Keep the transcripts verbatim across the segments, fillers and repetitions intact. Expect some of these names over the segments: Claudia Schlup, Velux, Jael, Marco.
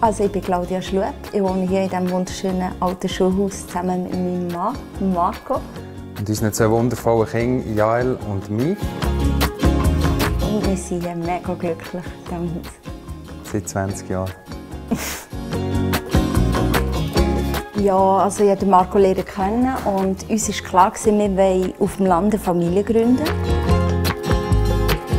Also ich bin Claudia Schlup. Ich wohne hier in diesem wunderschönen alten Schulhaus zusammen mit meinem Mann, Marco. Und unseren zwei wundervollen Kindern, Jael und mir. Und wir sind mega glücklich damit. Seit zwanzig Jahren. Ja, also ich durfte Marco lernen kennen und uns war klar, wir wollen auf dem Land eine Familie gründen.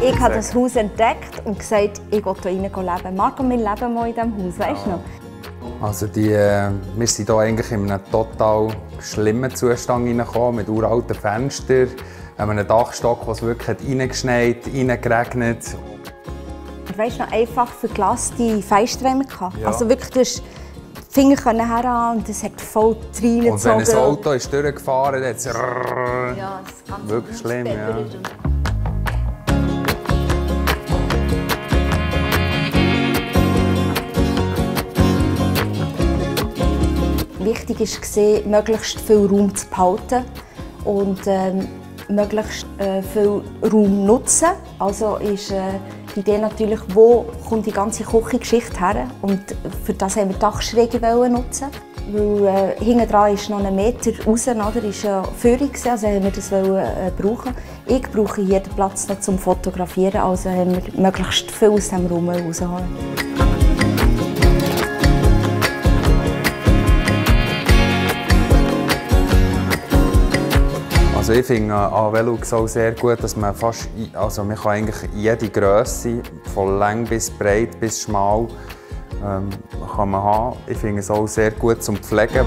Ich habe das Haus entdeckt und gesagt, ich will hier leben. Marco, wir leben mal in diesem Haus, weißt du noch? Also die, äh, wir sind hier eigentlich in einem total schlimmen Zustand reingekommen, mit uralten Fenstern, einem Dachstock, was wirklich reingeschneit, reingeregnet. Und weißt du noch, einfach für Glas die Fensterräume gehabt. Ja. Also wirklich, Finger können her und es hat voll reingezogen. Und wenn ein Auto ist durchgefahren ist, dann hat's ja, das wirklich schlimm. Ja. Wichtig war, möglichst viel Raum zu behalten und ähm, möglichst äh, viel Raum nutzen. Also ist, äh, die Idee natürlich, wo kommt die ganze Küchengeschichte her. Und für das wollten wir Dachschräge nutzen. Weil äh, hinten dran ist noch ein Meter raus, oder? Ist ja Führung, also haben wir das wollen, äh, brauchen. Ich brauche hier den Platz noch zum Fotografieren, also haben wir möglichst viel aus diesem Raum rausholen. Also ich finde an Velux auch sehr gut, dass man fast, also man kann eigentlich jede Grösse, von lang bis breit bis schmal, ähm, kann man haben. Ich finde es auch sehr gut zum Pflegen.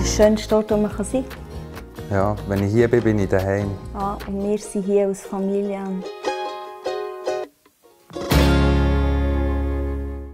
Der schönste Ort, wo man sein kann. Ja, wenn ich hier bin, bin ich daheim. Ah, und wir sind hier als Familie.